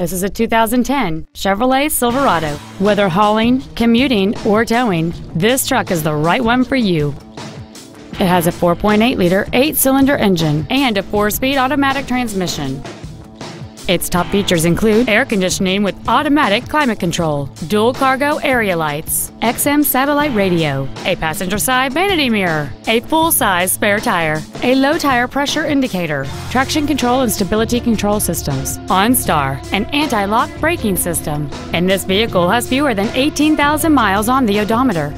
This is a 2010 Chevrolet Silverado. Whether hauling, commuting, or towing, this truck is the right one for you. It has a 4.8-liter 8-cylinder engine and a 4-speed automatic transmission. Its top features include air conditioning with automatic climate control, dual cargo area lights, XM satellite radio, a passenger side vanity mirror, a full-size spare tire, a low tire pressure indicator, traction control and stability control systems, OnStar, an anti-lock braking system, and this vehicle has fewer than 18,000 miles on the odometer.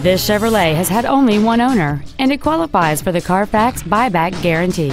This Chevrolet has had only one owner, and it qualifies for the Carfax buyback guarantee.